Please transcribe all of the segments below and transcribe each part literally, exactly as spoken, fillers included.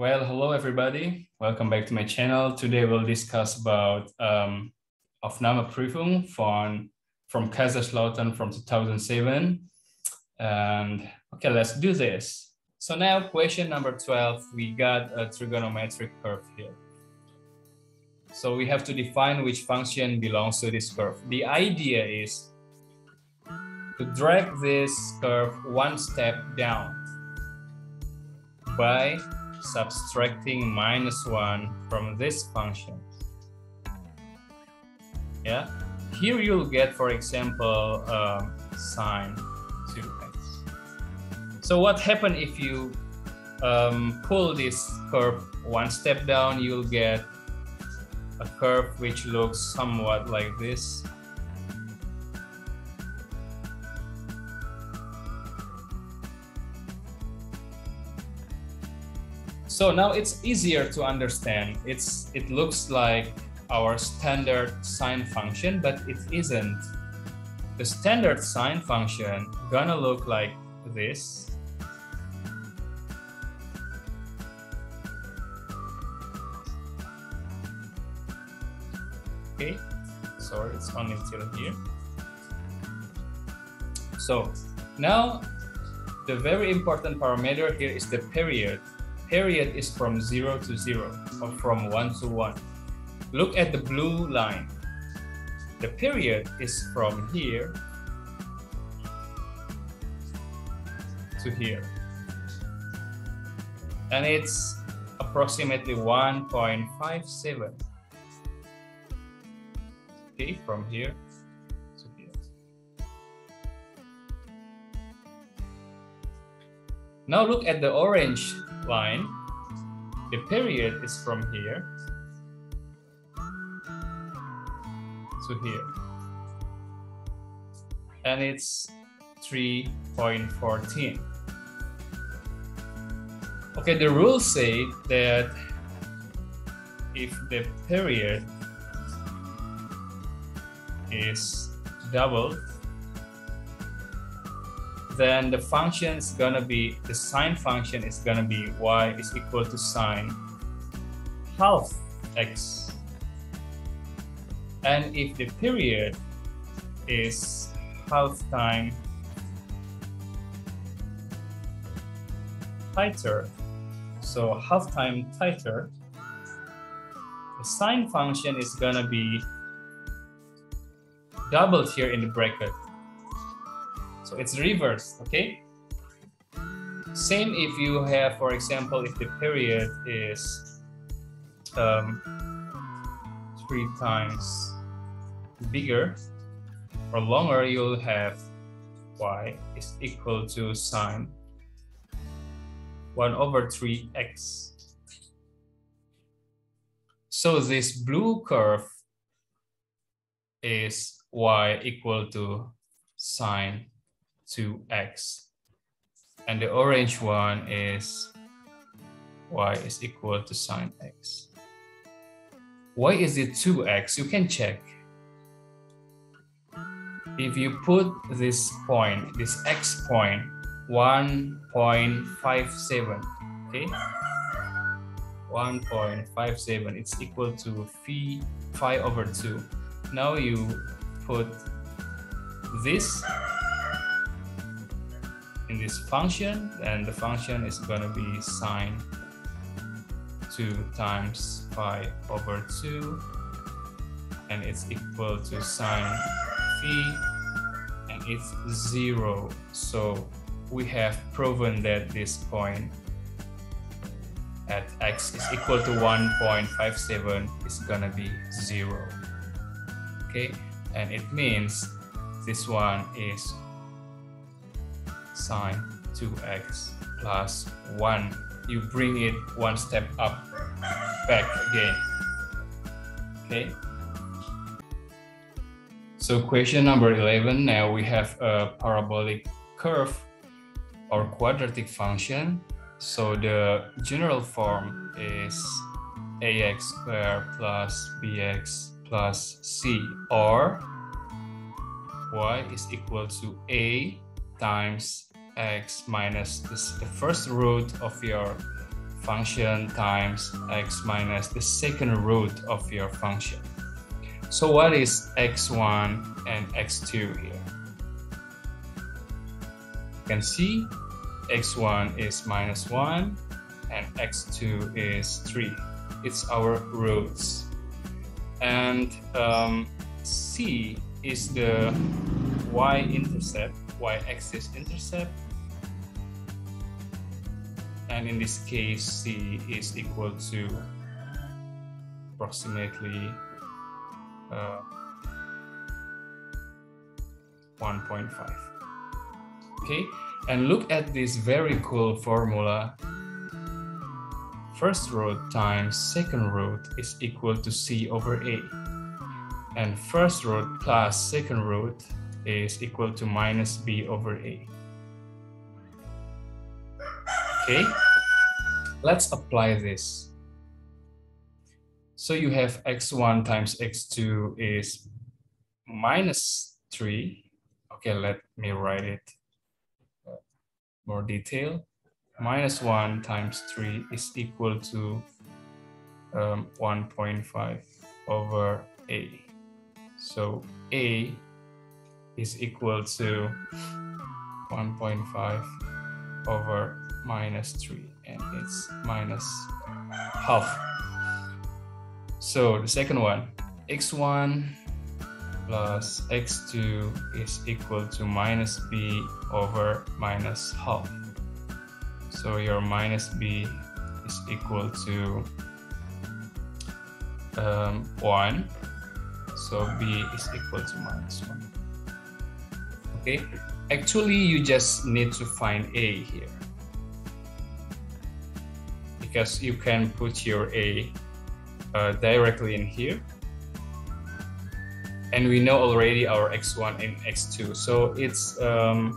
Well, hello everybody. Welcome back to my channel. Today we'll discuss about um, Aufnahmeprüfung from, from Kaiserslautern from two thousand seven. And okay, let's do this. So now question number twelve, we got a trigonometric curve here. So we have to define which function belongs to this curve. The idea is to drag this curve one step down by subtracting minus one from this function. Yeah, here you'll get, for example, uh, sine two x. So what happens if you um, pull this curve one step down? You'll get a curve which looks somewhat like this. So now it's easier to understand. It's, it looks like our standard sine function, but it isn't. The standard sine function gonna look like this. Okay, sorry, it's only till here. So now the very important parameter here is the period. Period is from zero to zero or from one to one. Look at the blue line. The period is from here to here. And it's approximately one point five seven. Okay, from here to here. Now look at the orange line. The period is from here to here, and it's three point one four. Okay, the rules say that if the period is doubled, then the function is gonna be, the sine function is gonna be y is equal to sine half x. And if the period is half time tighter, so half time tighter, the sine function is gonna be doubled here in the bracket. So it's reversed, okay? Same if you have, for example, if the period is um, three times bigger or longer, you'll have y is equal to sine one over three x. So this blue curve is y equal to sine two x, and the orange one is y is equal to sine x. Why is it two x? You can check. If you put this point, this x point, one point five seven, okay, one point five seven, it's equal to phi, phi over two. Now you put this in this function, and the function is going to be sine two times pi over two, and it's equal to sine phi, and it's zero. So we have proven that this point at x is equal to one point five seven is going to be zero. Okay, and it means this one is sine two x plus one. You bring it one step up, back again. Okay. So question number eleven. Now we have a parabolic curve or quadratic function. So the general form is ax squared plus bx plus c, or y is equal to a times x minus this, the first root of your function times x minus the second root of your function. So what is x one and x two here? You can see x one is minus one and x two is three. It's our roots. And um, C is the y-intercept, y-axis intercept. And in this case, C is equal to approximately uh, one point five. Okay, and look at this very cool formula. First root times second root is equal to C over A. And first root plus second root is equal to minus B over A. Okay, let's apply this. So you have x one times x two is minus three. Okay, let me write it more detail. Minus one times three is equal to um, one point five over A. So A is equal to one point five over minus three, and it's minus half. So the second one, x one plus x two is equal to minus B over minus half. So your minus B is equal to um, one. So B is equal to minus one. Okay, actually you just need to find A here, because you can put your A uh, directly in here. And we know already our x one and x two. So it's um,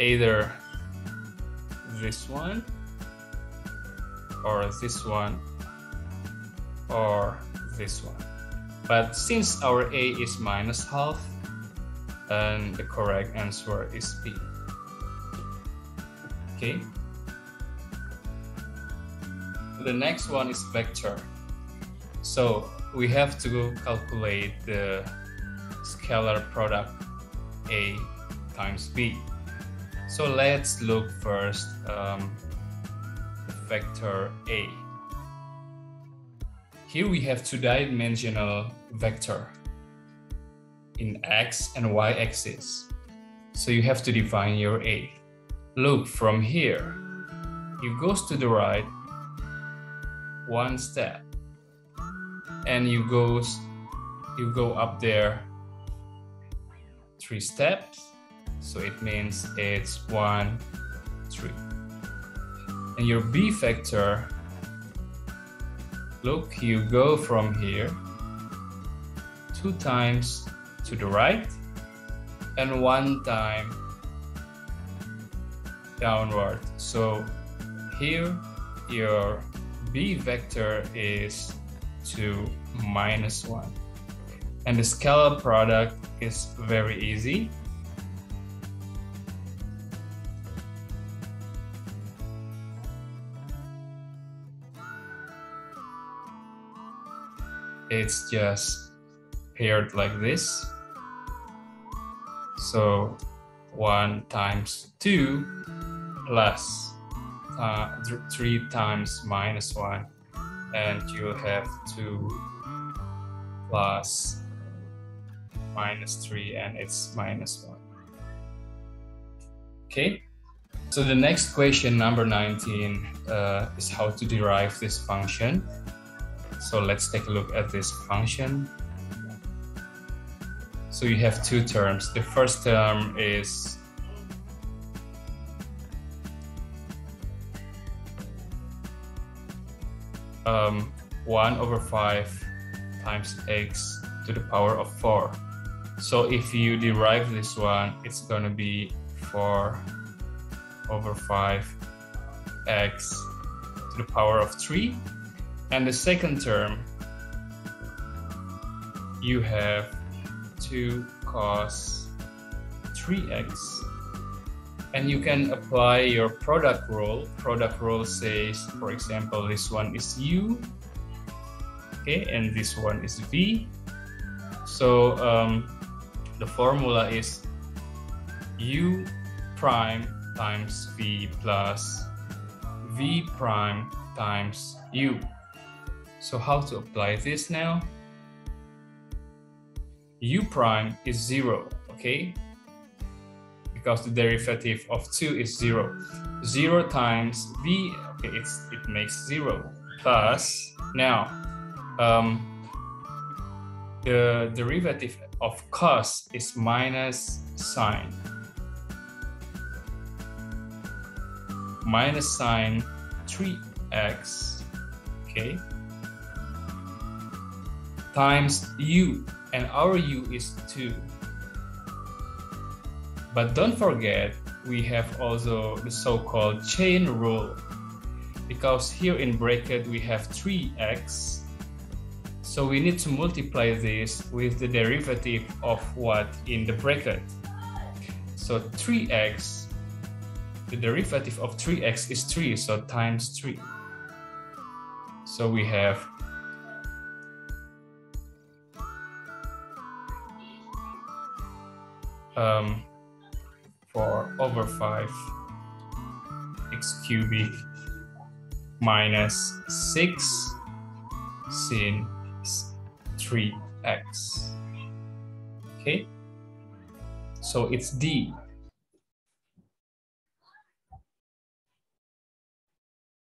either this one, or this one, or this one. But since our A is minus half, and the correct answer is B. Okay. The next one is vector. So we have to calculate the scalar product A times B. So let's look first um, vector A. Here we have two-dimensional vector in x and y axis. So you have to define your A. Look, from here, it goes to the right one step, and you goes you go up there three steps, so it means it's one, three. And your B vector, look, you go from here two times to the right and one time downward. So here your B vector is to minus one, and the scalar product is very easy. It's just paired like this. So one times two plus Uh, th three times minus one, and you'll have two plus minus three, and it's minus one. Okay, so the next question, number nineteen, uh, is how to derive this function. So let's take a look at this function. So you have two terms. The first term is Um, one over five times x to the power of four. So if you derive this one, it's going to be four over five x to the power of three. And the second term, you have two cos three x And you can apply your product role. Product role says, for example, this one is U, okay, and this one is V. So um, the formula is U prime times V plus V prime times U. So how to apply this now? U prime is zero, okay? Because the derivative of two is zero. zero times V, okay, it's, it makes zero. Plus, now, um, the derivative of cos is minus sine. Minus sine three x, okay? Times U, and our U is two. But don't forget, we have also the so-called chain rule, because here in bracket we have three x, so we need to multiply this with the derivative of what in the bracket. So three x, the derivative of three x is three, so times three. So we have um, four over five x cubic minus six sin three x. Okay, so it's D.